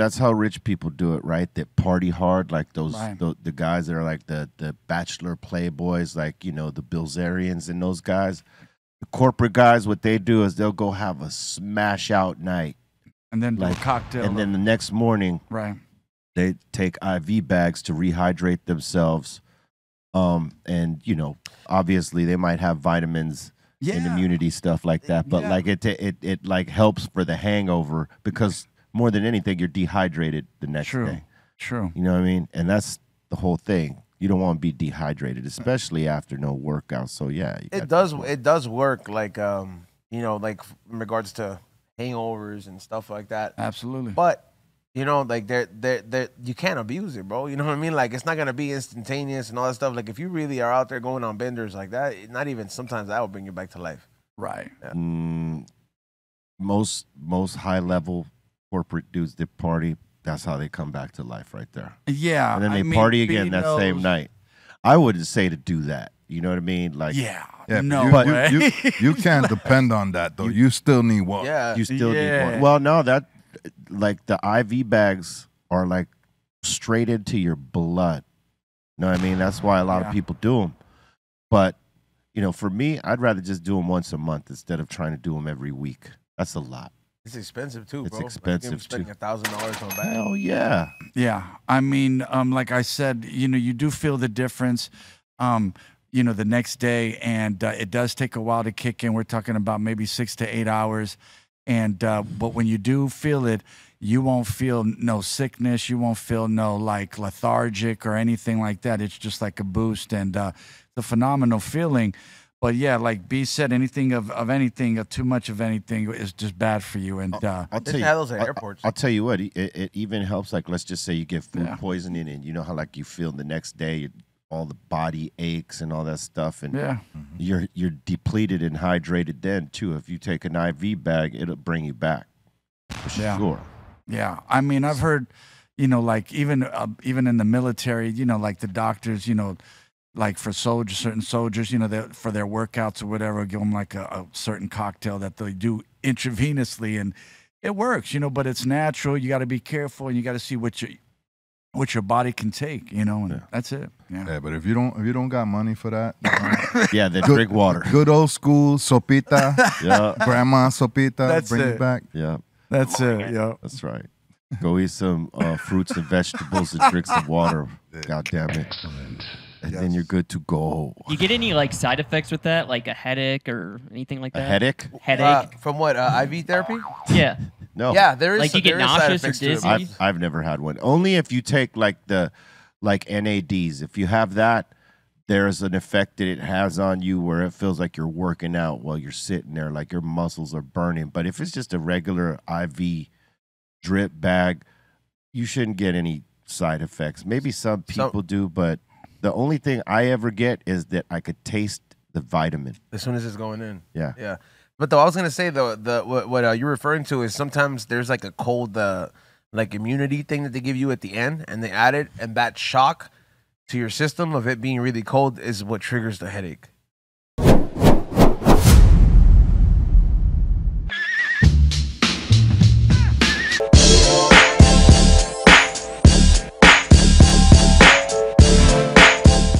That's how rich people do it, right? That party hard, like those right. the guys that are like the bachelor playboys, like, you know, the Bilzerians and those guys. The corporate guys, what they do is they'll go have a smash out night. And then like, do a cocktail. And then the next morning, right, they take IV bags to rehydrate themselves. And, you know, obviously they might have vitamins yeah. and immunity stuff like that. But yeah. like it like helps for the hangover because more than anything, you're dehydrated the next True. Day. True. You know what I mean? And that's the whole thing. You don't want to be dehydrated, especially after no workout. So yeah, it does work. Like you know, like in regards to hangovers and stuff like that. Absolutely. But you know, like you can't abuse it, bro. You know what I mean? Like it's not gonna be instantaneous and all that stuff. Like if you really are out there going on benders like that, not even sometimes that will bring you back to life. Right. Yeah. Most high level corporate dudes that party, that's how they come back to life right there. Yeah. And then they party again that same night. I wouldn't say to do that. You know what I mean? Like, yeah, no way. You can't depend on that, though. You still need one. Yeah. You still need one. Well, no, that, like, the IV bags are, like, straight into your blood. You know what I mean? That's why a lot of people do them. But, you know, for me, I'd rather just do them once a month instead of trying to do them every week. That's a lot. It's expensive too, bro. It's expensive too. Spending $1,000 on a bag. Hell yeah. Yeah. I mean, like I said, you know, you do feel the difference, you know, the next day, and it does take a while to kick in. We're talking about maybe 6 to 8 hours, and but when you do feel it, you won't feel no sickness. You won't feel no like lethargic or anything like that. It's just like a boost, and it's a phenomenal feeling. But yeah, like B said, anything of anything, of too much of anything is just bad for you. And I'll tell you what, it even helps. Like, let's just say you get food poisoning, and you know how like you feel the next day, all the body aches and all that stuff, and you're depleted and hydrated then too. If you take an IV bag, it'll bring you back. For sure. Yeah, I mean, I've heard, you know, like even in the military, you know, like the doctors, you know. Like for soldiers, certain soldiers, you know, for their workouts or whatever, give them like a certain cocktail that they do intravenously, and it works, you know. But it's natural. You got to be careful, and you got to see what your body can take, you know. And that's it. Yeah. Yeah, but if you don't got money for that, you know, yeah, then drink water. Good old school sopita, grandma sopita, that's bring it back. Yeah, that's it. Yeah, that's right. Go eat some fruits and vegetables and drink some water. God damn it. Excellent. And then you're good to go. You get any like side effects with that, like a headache or anything like that? A headache? Headache from what? IV therapy? Yeah. No. Yeah, there is. Like you get nauseous or dizzy. I've never had one. Only if you take like NADs. If you have that, there's an effect that it has on you where it feels like you're working out while you're sitting there, like your muscles are burning. But if it's just a regular IV drip bag, you shouldn't get any side effects. Maybe some people do, but. The only thing I ever get is that I could taste the vitamin as soon as it's going in. Yeah, yeah. But though I was gonna say though, what you're referring to is sometimes there's like a cold, like immunity thing that they give you at the end, and they add it, and that shock to your system of it being really cold is what triggers the headache.